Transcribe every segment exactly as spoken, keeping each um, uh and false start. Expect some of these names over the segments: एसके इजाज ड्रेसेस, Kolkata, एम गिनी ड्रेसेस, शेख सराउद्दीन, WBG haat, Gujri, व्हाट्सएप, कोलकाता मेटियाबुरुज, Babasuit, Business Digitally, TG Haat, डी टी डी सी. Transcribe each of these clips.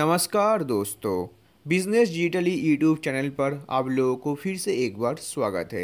नमस्कार दोस्तों, business digitally YouTube channel पर आप लोगों को फिर से एक बार स्वागत है।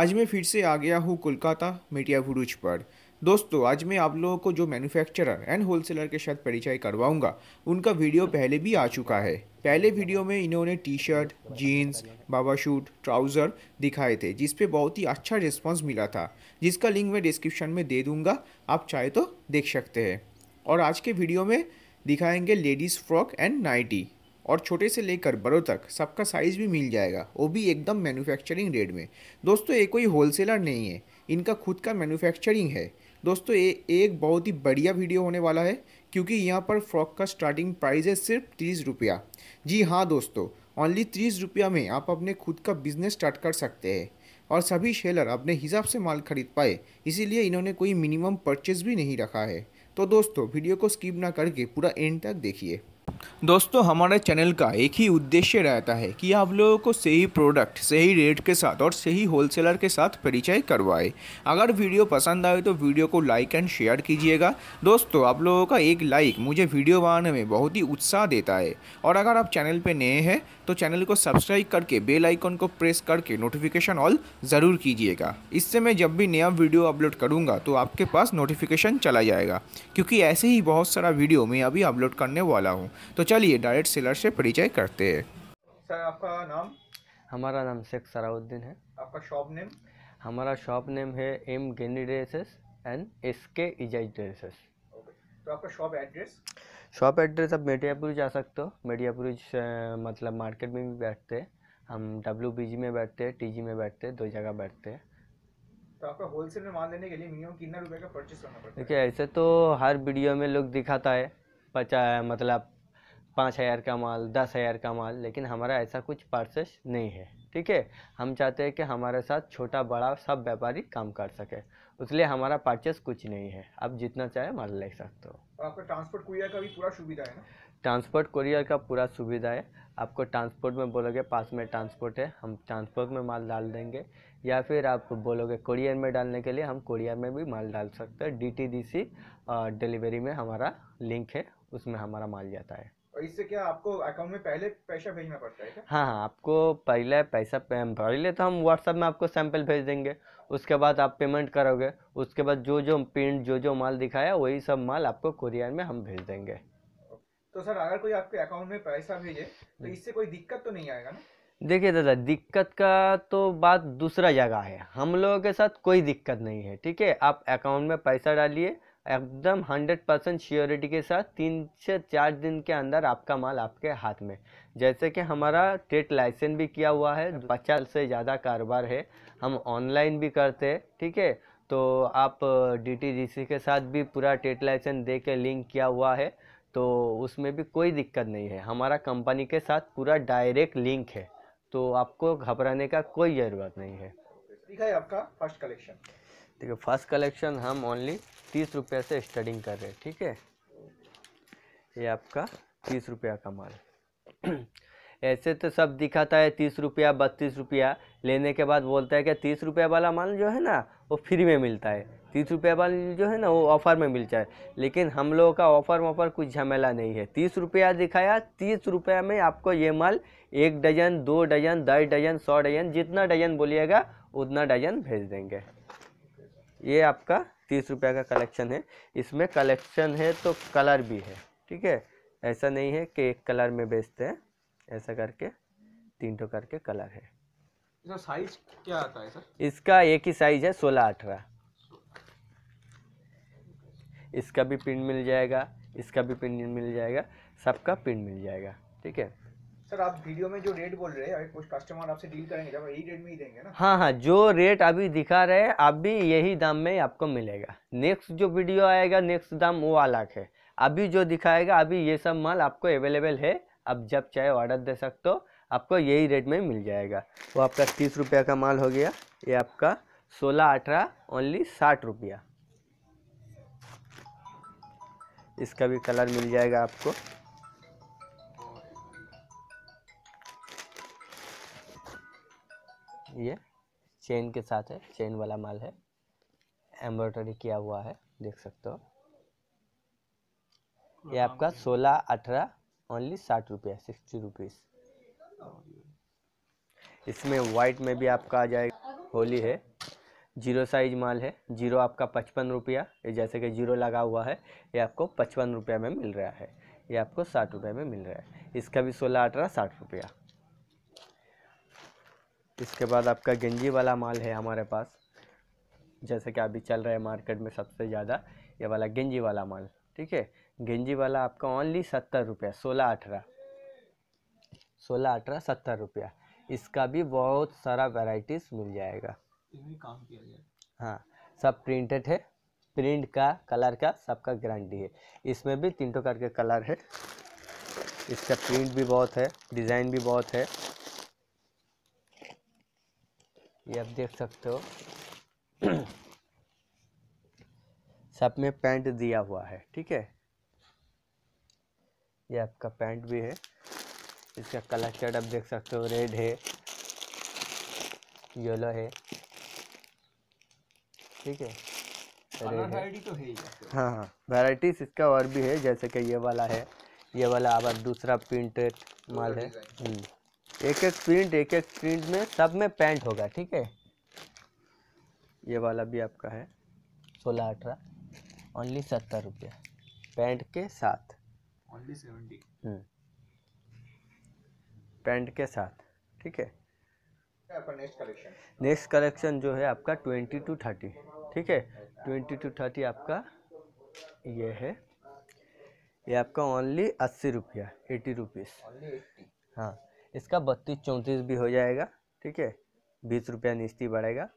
आज मैं फिर से आ गया हूँ कोलकाता मेटियाबुरुज पर। दोस्तों, आज मैं आप लोगों को जो मैन्युफैक्चरर एंड होलसेलर के साथ परिचय करवाऊंगा उनका वीडियो पहले भी आ चुका है। पहले वीडियो में इन्होंने टी शर्ट, जीन्स, बाबा शूट, ट्राउज़र दिखाए थे जिस पे बहुत ही अच्छा रिस्पॉन्स मिला था, जिसका लिंक मैं डिस्क्रिप्शन में दे दूँगा, आप चाहे तो देख सकते हैं। और आज के वीडियो में दिखाएंगे लेडीज़ फ्रॉक एंड नाइटी, और छोटे से लेकर बड़ों तक सबका साइज़ भी मिल जाएगा, वो भी एकदम मैन्युफैक्चरिंग रेट में। दोस्तों, ये कोई होलसेलर नहीं है, इनका खुद का मैन्युफैक्चरिंग है। दोस्तों, ये एक बहुत ही बढ़िया वीडियो होने वाला है क्योंकि यहाँ पर फ्रॉक का स्टार्टिंग प्राइस है सिर्फ तीस रुपया। जी हाँ दोस्तों, ओनली तीस रुपया में आप अपने खुद का बिजनेस स्टार्ट कर सकते हैं। और सभी सेलर अपने हिसाब से माल खरीद पाए, इसीलिए इन्होंने कोई मिनिमम परचेज भी नहीं रखा है। तो दोस्तों, वीडियो को स्किप ना करके पूरा एंड तक देखिए। दोस्तों, हमारे चैनल का एक ही उद्देश्य रहता है कि आप लोगों को सही प्रोडक्ट, सही रेट के साथ और सही होलसेलर के साथ परिचय करवाए। अगर वीडियो पसंद आए तो वीडियो को लाइक एंड शेयर कीजिएगा। दोस्तों, आप लोगों का एक लाइक मुझे वीडियो बनाने में बहुत ही उत्साह देता है। और अगर आप चैनल पर नए हैं तो चैनल को सब्सक्राइब करके बेल आइकन को प्रेस करके नोटिफिकेशन ऑल ज़रूर कीजिएगा। इससे मैं जब भी नया वीडियो अपलोड करूँगा तो आपके पास नोटिफिकेशन चला जाएगा, क्योंकि ऐसे ही बहुत सारा वीडियो मैं अभी अपलोड करने वाला हूँ। तो चलिए डायरेक्ट सेलर से परिचय करते हैं। सर, आपका नाम? हमारा नाम शेख सराउद्दीन है। आपका शॉप नेम? हमारा शॉप नेम है एम गिनी ड्रेसेस and एसके इजाज ड्रेसेस। Okay, तो आपका शॉप एड्रेस? शॉप एड्रेस आप मेटियापुरुज आ सकते हो। मेटियापुरुज मतलब मार्केट में भी बैठते हैं हम, डब्ल्यू बी जी में बैठते हैं, टी जी में बैठते हैं, दो जगह बैठते हैं। तो आपका होलसेल में माल लेने के लिए मिनिमम कितना रुपये का परचेस करना पड़ता है? देखिए, ऐसे तो हर वीडियो में लोग दिखाता है पचास मतलब पाँच हज़ार का माल, दस हज़ार का माल, लेकिन हमारा ऐसा कुछ परचेस नहीं है। ठीक है, हम चाहते हैं कि हमारे साथ छोटा बड़ा सब व्यापारी काम कर सके, इसलिए हमारा परचेस कुछ नहीं है। आप जितना चाहे माल ले सकते हो। और आपका ट्रांसपोर्ट कुरियर का भी पूरा सुविधा है ना? ट्रांसपोर्ट कुरियर का पूरा सुविधा है। आपको ट्रांसपोर्ट में बोलोगे पास में ट्रांसपोर्ट है, हम ट्रांसपोर्ट में माल डाल देंगे, या फिर आप बोलोगे कुरियर में डालने के लिए, हम कुरियर में भी माल डाल सकते हैं। डी टी डी सी delivery में हमारा लिंक है, उसमें हमारा माल जाता है। इससे क्या आपको अकाउंट में पहले पैसा भेजना पड़ता है क्या? हाँ हाँ, आपको पहले पैसा पहले तो हम व्हाट्सएप में आपको सैंपल भेज देंगे, उसके बाद आप पेमेंट करोगे, उसके बाद जो जो प्रिंट जो जो माल दिखाया वही सब माल आपको कुरियर में हम भेज देंगे। तो सर, अगर कोई आपके अकाउंट में पैसा भेजे तो इससे कोई दिक्कत तो नहीं आएगा ना? देखिए दादा, दिक्कत का तो बात दूसरा जगह है, हम लोगों के साथ कोई दिक्कत नहीं है। ठीक है, आप अकाउंट में पैसा डालिए एकदम हंड्रेड परसेंट श्योरिटी के साथ, तीन से चार दिन के अंदर आपका माल आपके हाथ में। जैसे कि हमारा ट्रेड लाइसेंस भी किया हुआ है, पचास से ज़्यादा कारोबार है, हम ऑनलाइन भी करते हैं। ठीक है, तो आप डी टी डी सी के साथ भी पूरा ट्रेड लाइसेंस दे के लिंक किया हुआ है, तो उसमें भी कोई दिक्कत नहीं है। हमारा कंपनी के साथ पूरा डायरेक्ट लिंक है, तो आपको घबराने का कोई ज़रूरत नहीं है। ठीक है, आपका फर्स्ट कलेक्शन? ठीक है, फर्स्ट कलेक्शन हम ओनली तीस रुपये से स्टार्टिंग कर रहे हैं। ठीक है, ये आपका तीस रुपया का माल। ऐसे तो सब दिखाता है तीस रुपया, बत्तीस रुपया, लेने के बाद बोलता है कि तीस रुपया वाला माल जो है ना वो फ्री में मिलता है, तीस रुपया वाला जो है ना वो ऑफ़र में मिलता है। लेकिन हम लोगों का ऑफ़र वॉफर कुछ झमेला नहीं है। तीस रुपया दिखाया, तीस रुपया में आपको ये माल एक डजन, दो डजन, दस डजन, सौ डजन, जितना डजन बोलिएगा उतना डजन भेज देंगे। ये आपका तीस रुपये का कलेक्शन है। इसमें कलेक्शन है तो कलर भी है। ठीक है, ऐसा नहीं है कि एक कलर में बेचते हैं, ऐसा करके तीन टो करके कलर है। इसका साइज क्या आता है सर? इसका एक ही साइज है सोलह अठारह। इसका भी प्रिंट मिल जाएगा, इसका भी प्रिंट मिल जाएगा, सबका प्रिंट मिल जाएगा। ठीक है सर, आप वीडियो में जो रेट बोल रहे हैं, कुछ कस्टमर आपसे डील करेंगे जब यही रेट में ही देंगे ना? हाँ हाँ, जो रेट अभी दिखा रहे हैं आप भी यही दाम में आपको मिलेगा। नेक्स्ट जो वीडियो आएगा नेक्स्ट दाम वो अलग है, अभी जो दिखाएगा अभी ये सब माल आपको अवेलेबल है, आप जब चाहे ऑर्डर दे सकते हो, आपको यही रेट में मिल जाएगा। वो आपका तीस रुपया का माल हो गया। ये आपका सोलह अठारह ओनली साठ रुपया। इसका भी कलर मिल जाएगा आपको। ये चेन के साथ है, चेन वाला माल है, एम्ब्रॉयडरी किया हुआ है, देख सकते हो। ये आपका सोलह अठारह ओनली साठ रुपया सिक्सटी रुपीज़। इसमें वाइट में भी आपका आ जाएगा, होली है, जीरो साइज माल है। जीरो आपका पचपन रुपया, जैसे कि जीरो लगा हुआ है, ये आपको पचपन रुपया में मिल रहा है, ये आपको साठ रुपये में मिल रहा है। इसका भी सोलह अठारह साठ रुपया। इसके बाद आपका गंजी वाला माल है हमारे पास, जैसे कि अभी चल रहा है मार्केट में सबसे ज़्यादा ये वाला गंजी वाला माल, ठीक है। गंजी वाला आपका ओनली सत्तर रुपया, सोलह अठारह सोलह अठारह सत्तर रुपया। इसका भी बहुत सारा वैराइटीज़ मिल जाएगा, काम किया जाएगा। हाँ, सब प्रिंटेड है, प्रिंट का कलर का सबका गारंटी है। इसमें भी तीन प्रकार के कलर है, इसका प्रिंट भी बहुत है, डिज़ाइन भी बहुत है, ये आप देख सकते हो। सब में पैंट दिया हुआ है, ठीक है। ये आपका पैंट भी है, इसका कलर शेड आप देख सकते हो, रेड है, येलो है, ठीक है, वैरायटी तो है। हाँ हाँ, वैरायटीज इसका और भी है, जैसे कि ये वाला है, ये वाला अब दूसरा प्रिंटेड माल है। एक एक प्रिंट एक एक प्रिंट में सब में पैंट होगा, ठीक है। ये वाला भी आपका है सोलह अठारह ओनली सत्तर रुपया पैंट के साथ, ओनली सेवेंटी पैंट के साथ, ठीक है। नेक्स्ट कलेक्शन नेक्स्ट कलेक्शन जो है आपका ट्वेंटी टू थर्टी, ठीक है। ट्वेंटी टू थर्टी आपका ये है, ये आपका ओनली अस्सी रुपया एटी रुपीज़। हाँ, इसका बत्तीस चौंतीस भी हो जाएगा, ठीक है, बीस रुपया निश्चित बढ़ेगा।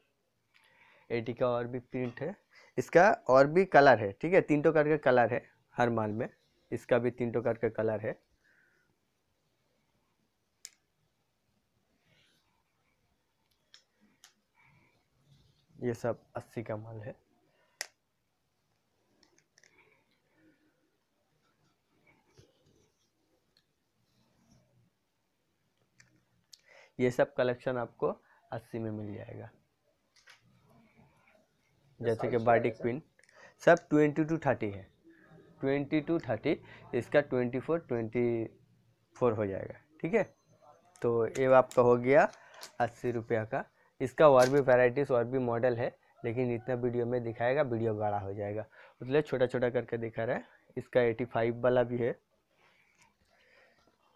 एटी का और भी प्रिंट है, इसका और भी कलर है, ठीक है। तीन प्रकार के कलर है हर माल में, इसका भी तीन प्रकार के कलर है। ये सब अस्सी का माल है। ये सब कलेक्शन आपको अस्सी में मिल जाएगा, जैसे कि बाटिक पिन सब ट्वेंटी टू थर्टी है, ट्वेंटी टू थर्टी इसका ट्वेंटी फोर ट्वेंटी फोर हो जाएगा, ठीक है। तो ये आपका हो गया अस्सी रुपया का। इसका और भी वैराइटीज़ और भी मॉडल है, लेकिन इतना वीडियो में दिखाएगा वीडियो बड़ा हो जाएगा, उसलिए छोटा छोटा करके दिखा रहा है। इसका एटी फाइव वाला भी है,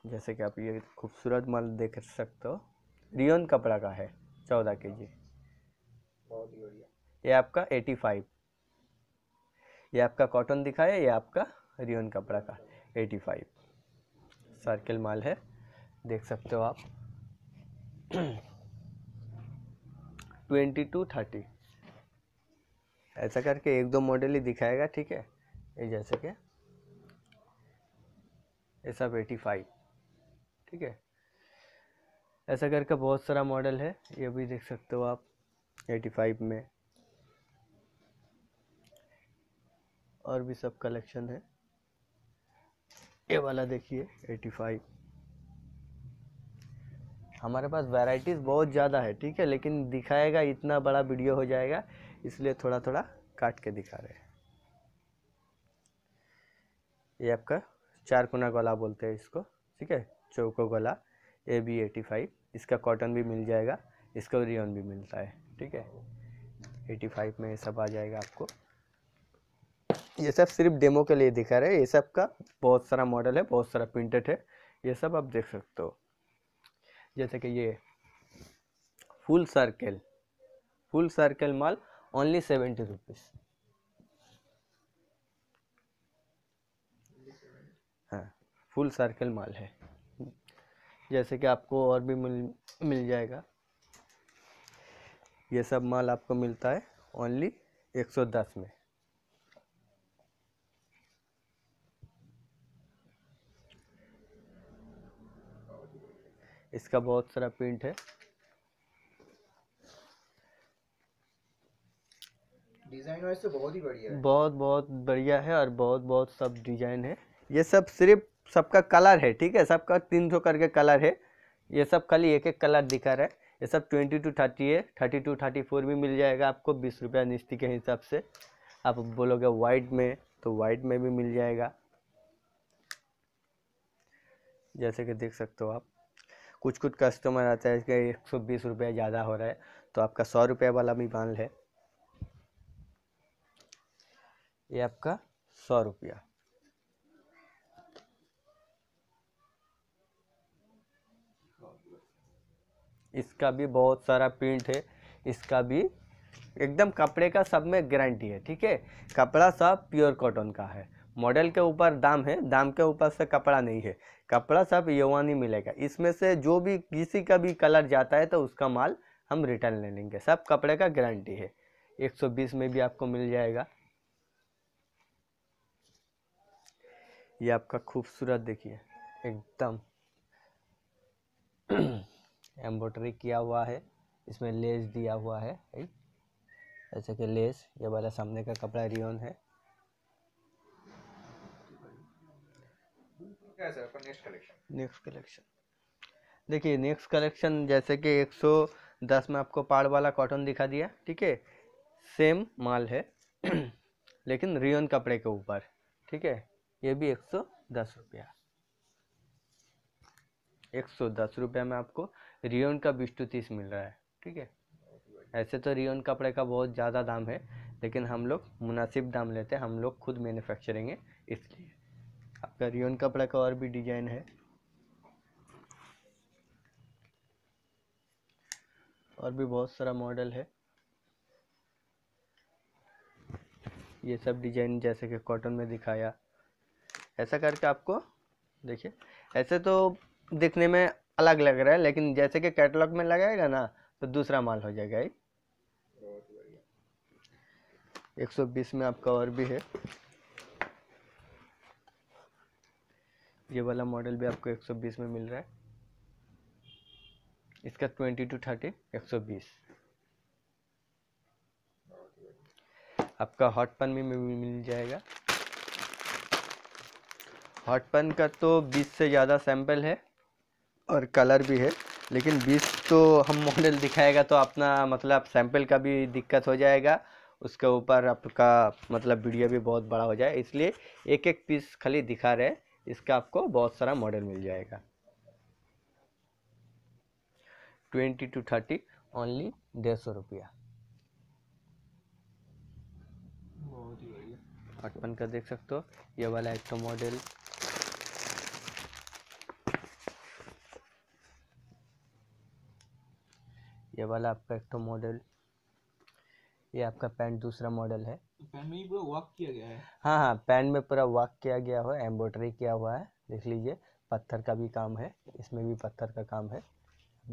जैसे कि आप ये खूबसूरत माल देख सकते हो, रियोन कपड़ा का है, चौदह के जी, बहुत ही बढ़िया। ये आपका एटी फाइव, ये आपका कॉटन दिखाया, ये आपका रियोन कपड़ा का एटी फाइव सर्किल माल है, देख सकते हो आप। ट्वेंटी टू थर्टी ऐसा करके एक दो मॉडल ही दिखाएगा, ठीक है। ये जैसे कि ये सब एटी फाइव, ठीक है, ऐसा करके बहुत सारा मॉडल है। ये भी देख सकते हो आप पचासी में, और भी सब कलेक्शन है। ये वाला देखिए पचासी, हमारे पास वैरायटीज़ बहुत ज़्यादा है, ठीक है, लेकिन दिखाएगा इतना बड़ा वीडियो हो जाएगा, इसलिए थोड़ा थोड़ा काट के दिखा रहे हैं। ये आपका चार कोना गला बोलते हैं इसको, ठीक है, चौको गला। ए बी एटी फाइव, इसका कॉटन भी मिल जाएगा, इसका रियन भी मिलता है, ठीक है। एटी फाइव में ये सब आ जाएगा आपको। ये सब सिर्फ डेमो के लिए दिखा रहे हैं, ये सब का बहुत सारा मॉडल है, बहुत सारा प्रिंटेड है, ये सब आप देख सकते हो। जैसे कि ये फुल सर्कल फुल सर्कल माल ओनली सेवेंटी रुपीज़। हाँ, फुल सर्कल माल है, जैसे कि आपको और भी मिल मिल जाएगा। ये सब माल आपको मिलता है ओनली एक सौ दस में। इसका बहुत सारा प्रिंट है, डिज़ाइन वाइज तो बहुत ही बढ़िया है, बहुत बहुत बढ़िया है, और बहुत बहुत सब डिज़ाइन है। ये सब सिर्फ सबका कलर है, ठीक है, सबका तीन सौ करके कलर है। ये सब खाली एक एक कलर दिखा रहा है। ये सब ट्वेंटी टू थर्टी है, थर्टी टू थर्टी फोर भी मिल जाएगा आपको, बीस रुपया निश्चित के हिसाब से। आप बोलोगे वाइट में तो वाइट में भी मिल जाएगा। जैसे कि देख सकते हो आप। कुछ कुछ कस्टमर आता है इसका एक सौ बीस रुपया ज़्यादा हो रहा है, तो आपका सौ रुपये वाला भी मान ले, ये आपका सौ रुपया। इसका भी बहुत सारा प्रिंट है, इसका भी एकदम कपड़े का सब में गारंटी है, ठीक है। कपड़ा सब प्योर कॉटन का है, मॉडल के ऊपर दाम है, दाम के ऊपर से कपड़ा नहीं है, कपड़ा सब यौवानी मिलेगा। इसमें से जो भी किसी का भी कलर जाता है तो उसका माल हम रिटर्न ले लेंगे, सब कपड़े का गारंटी है। एक सौ बीस में भी आपको मिल जाएगा। ये आपका खूबसूरत देखिए, एकदम एम्ब्रॉयडरी किया हुआ है, इसमें लेस दिया हुआ है, जैसे कि लेस, ये वाला सामने का कपड़ा रियोन है। नेक्स्ट कलेक्शन देखिए, नेक्स्ट कलेक्शन जैसे कि एक सौ दस में आपको पाड़ वाला कॉटन दिखा दिया, ठीक है। सेम माल है लेकिन रियोन कपड़े के ऊपर, ठीक है। ये भी एक सौ दस रुपया, एक सौ दस रुपया में आपको रियोन का बीस टू तीस मिल रहा है, ठीक है। ऐसे तो रियोन कपड़े का बहुत ज़्यादा दाम है, लेकिन हम लोग मुनासिब दाम लेते हैं, हम लोग खुद मैन्युफैक्चरिंग है, इसलिए आपका रियोन कपड़ा का और भी डिजाइन है और भी बहुत सारा मॉडल है। ये सब डिजाइन जैसे कि कॉटन में दिखाया, ऐसा करके आपको देखिए, ऐसे तो दिखने में अलग लग रहा है, लेकिन जैसे कि कैटलॉग में लगाएगा ना तो दूसरा माल हो जाएगा। एक सौ बीस में आपका और भी है, ये वाला मॉडल भी आपको एक सौ बीस में मिल रहा है। इसका ट्वेंटी टू थर्टी, एक सौ बीस। आपका हॉट पन भी मिल जाएगा। हॉट पन का तो बीस से ज़्यादा सैंपल है और कलर भी है, लेकिन बीस तो हम मॉडल दिखाएगा तो अपना मतलब सैंपल का भी दिक्कत हो जाएगा, उसके ऊपर आपका मतलब वीडियो भी बहुत बड़ा हो जाए, इसलिए एक एक पीस खाली दिखा रहे हैं। इसका आपको बहुत सारा मॉडल मिल जाएगा। ट्वेंटी टू थर्टी ओनली डेढ़ सौ रुपया। हटपन का देख सकते हो, ये वाला एक तो मॉडल, ये वाला आपका एक तो मॉडल, ये आपका पैंट दूसरा मॉडल है। पैंट में पूरा वर्क किया गया है, हाँ हाँ पैंट में पूरा वर्क किया गया हो, एम्ब्रॉयडरी किया हुआ है, देख लीजिए। पत्थर का भी काम है, इसमें भी पत्थर का काम है,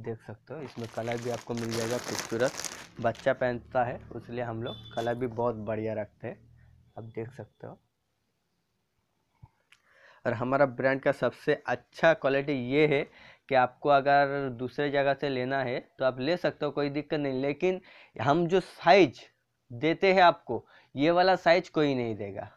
देख सकते हो। इसमें कलर भी आपको मिल जाएगा खूबसूरत, बच्चा पहनता है इसलिए हम लोग कलर भी बहुत बढ़िया रखते हैं, आप देख सकते हो। और हमारा ब्रांड का सबसे अच्छा क्वालिटी ये है कि आपको अगर दूसरे जगह से लेना है तो आप ले सकते हो, कोई दिक्कत नहीं, लेकिन हम जो साइज देते हैं आपको, ये वाला साइज कोई नहीं देगा।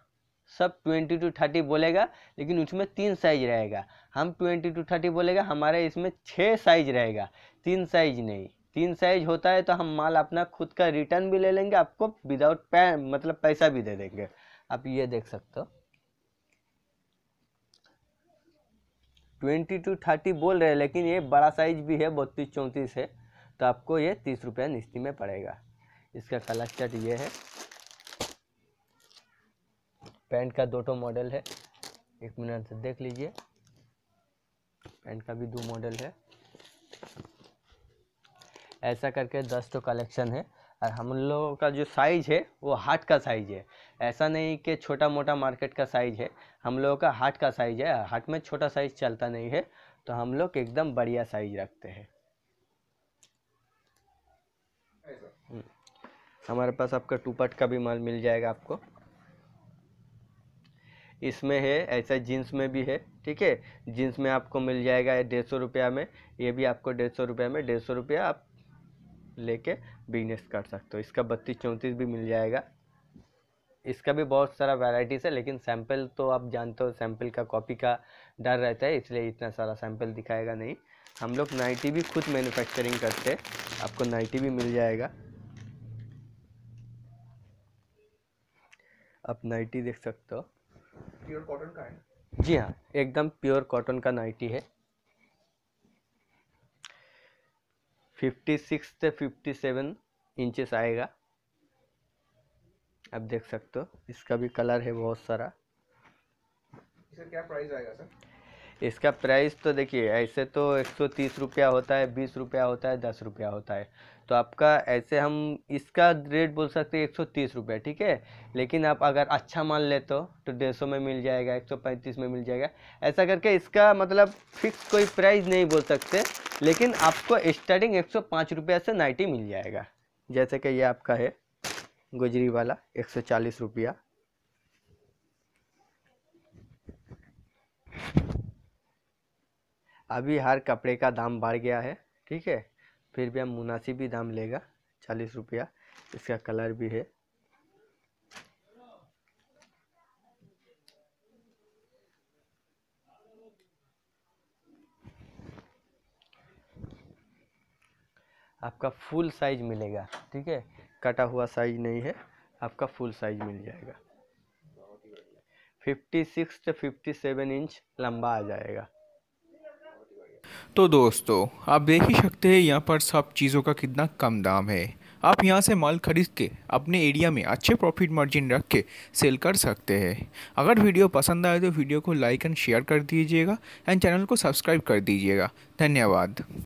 सब ट्वेंटी टू थर्टी बोलेगा, लेकिन उसमें तीन साइज रहेगा। हम ट्वेंटी टू थर्टी बोलेगा, हमारे इसमें छः साइज रहेगा, तीन साइज नहीं। तीन साइज होता है तो हम माल अपना खुद का रिटर्न भी ले लेंगे, आपको विदाउट पै मतलब पैसा भी दे देंगे। आप ये देख सकते हो, ट्वेंटी टू थर्टी बोल रहे हैं, लेकिन ये बड़ा साइज भी है, बत्तीस चौंतीस है, तो आपको ये तीस रुपया निश्चित में पड़ेगा। इसका कलर चार्ट ये है। पैंट का दो टो मॉडल है, एक मिनट देख लीजिए, पैंट का भी दो मॉडल है। ऐसा करके दस तो कलेक्शन है। और हम लोगों का जो साइज है वो हाथ का साइज है, ऐसा नहीं कि छोटा मोटा मार्केट का साइज है, हम लोगों का हाथ का साइज है। हाथ में छोटा साइज चलता नहीं है, तो हम लोग एकदम बढ़िया साइज रखते हैं। हमारे पास आपका टूपट का भी माल मिल जाएगा आपको, इसमें है, ऐसा जीन्स में भी है, ठीक है। जीन्स में आपको मिल जाएगा डेढ़ सौ रुपया में, ये भी आपको डेढ़ सौ रुपया में, डेढ़ सौ रुपया आप लेके बिजनेस कर सकते हो। इसका बत्तीस चौंतीस भी मिल जाएगा। इसका भी बहुत सारा वैरायटीज है, लेकिन सैंपल तो आप जानते हो, सैंपल का कॉपी का डर रहता है, इसलिए इतना सारा सैंपल दिखाएगा नहीं। हम लोग नाइटी भी खुद मैन्युफैक्चरिंग करते हैं, आपको नाइटी भी मिल जाएगा। आप नाइटी देख सकते हो, प्योर कॉटन का है, जी हाँ, एकदम प्योर कॉटन का नाइटी है। फिफ्टी सिक्स से फिफ्टी सेवन इंचेस आएगा। आप देख सकते हो इसका भी कलर है बहुत सारा। इसका क्या प्राइस आएगा सर? इसका प्राइस तो देखिए ऐसे तो एक सौ तीस रुपया होता है, बीस रुपया होता है, दस रुपया होता है। तो आपका ऐसे हम इसका रेट बोल सकते हैं एक सौ तीस रुपया, ठीक है। लेकिन आप अगर अच्छा माल लेते हो तो डेढ़ सौ में मिल जाएगा, एक सौ पैंतीस में मिल जाएगा। ऐसा करके इसका मतलब फिक्स कोई प्राइस नहीं बोल सकते, लेकिन आपको स्टार्टिंग एक सौ पाँच रुपया से नाइटी मिल जाएगा। जैसे कि ये आपका है गुजरी वाला एक सौ चालीस रुपया, अभी हर कपड़े का दाम बढ़ गया है, ठीक है, फिर भी हम मुनासिब ही दाम लेगा चालीस रुपया। इसका कलर भी है, आपका फुल साइज मिलेगा, ठीक है, कटा हुआ साइज नहीं है, आपका फुल साइज मिल जाएगा। फिफ्टी सिक्स से फिफ्टी सेवन इंच लंबा आ जाएगा। तो दोस्तों आप देख ही सकते हैं यहाँ पर सब चीज़ों का कितना कम दाम है। आप यहाँ से माल खरीद के अपने एरिया में अच्छे प्रॉफिट मार्जिन रख के सेल कर सकते हैं। अगर वीडियो पसंद आए तो वीडियो को लाइक एंड शेयर कर दीजिएगा एंड चैनल को सब्सक्राइब कर दीजिएगा। धन्यवाद।